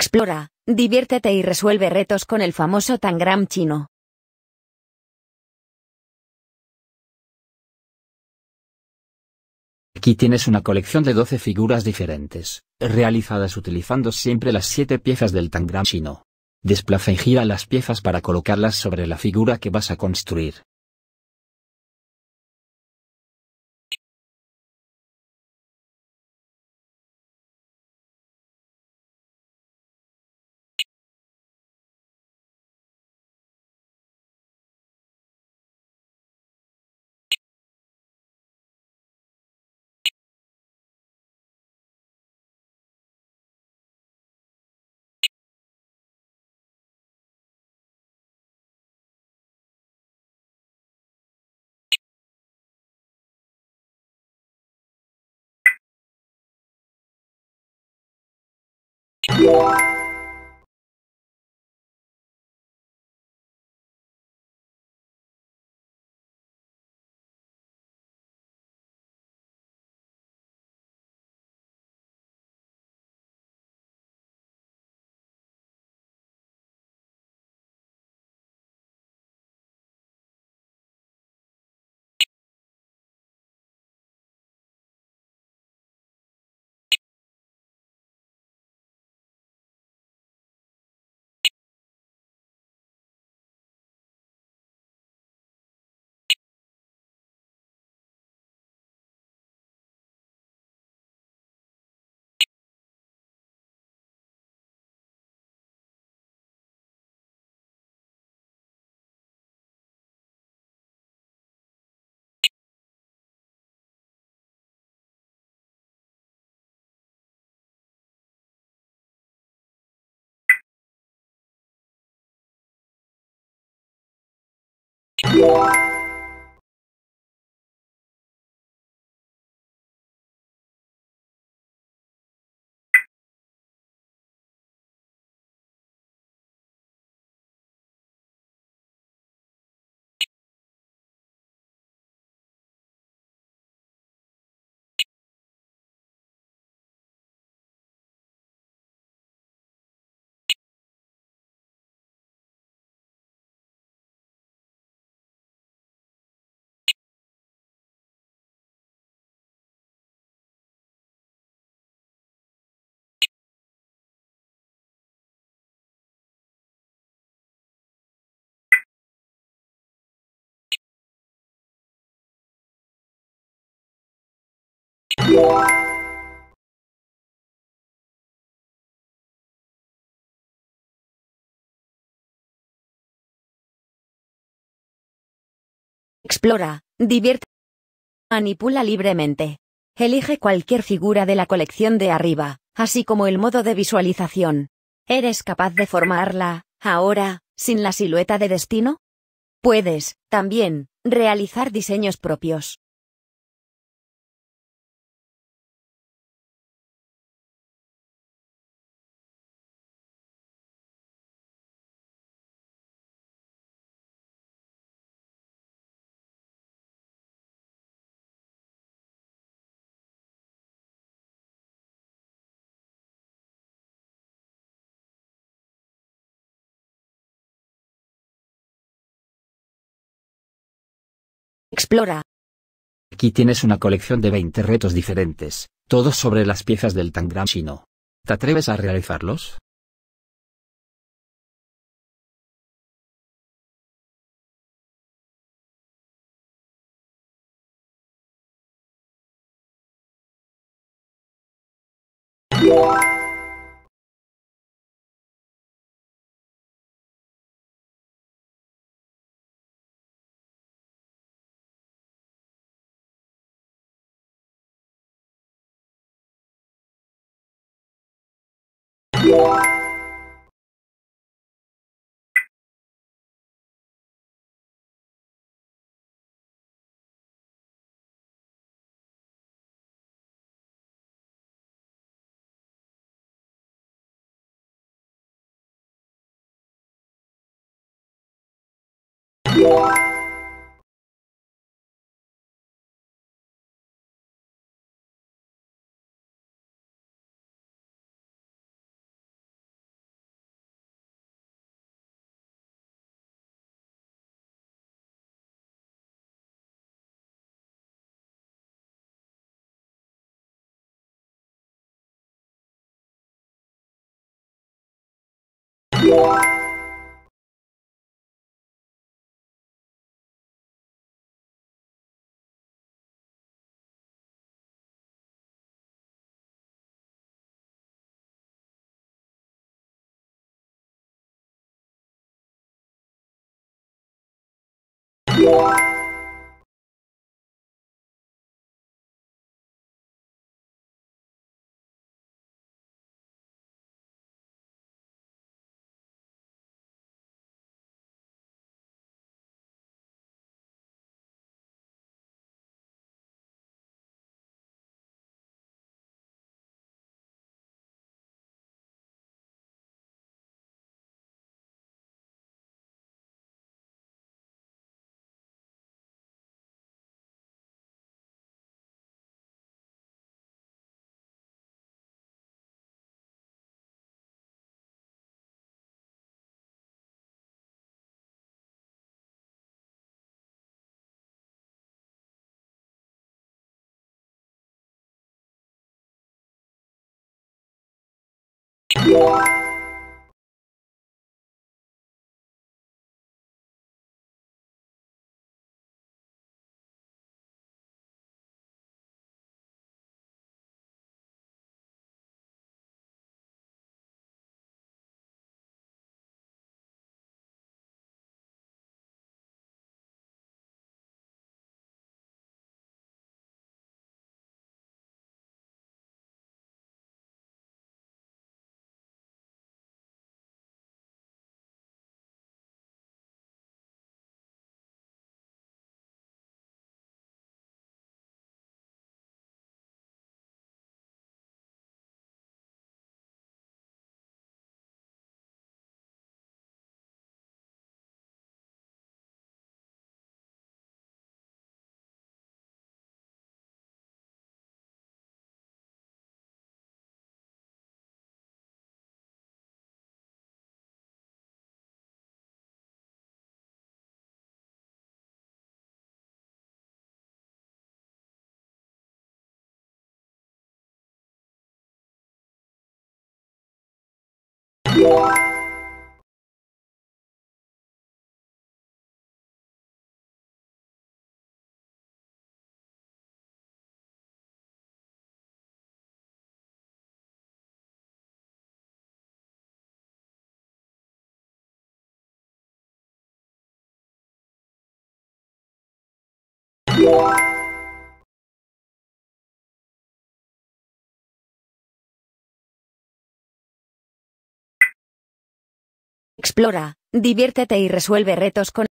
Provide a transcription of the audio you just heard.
Explora, diviértete y resuelve retos con el famoso Tangram chino. Aquí tienes una colección de 12 figuras diferentes, realizadas utilizando siempre las 7 piezas del Tangram chino. Desplaza y gira las piezas para colocarlas sobre la figura que vas a construir. Explora, divierte, manipula libremente. Elige cualquier figura de la colección de arriba, así como el modo de visualización. ¿Eres capaz de formarla, ahora, sin la silueta de destino? Puedes, también, realizar diseños propios. Explora. Aquí tienes una colección de 20 retos diferentes, todos sobre las piezas del Tangram chino. ¿Te atreves a realizarlos? Explora, diviértete y resuelve retos con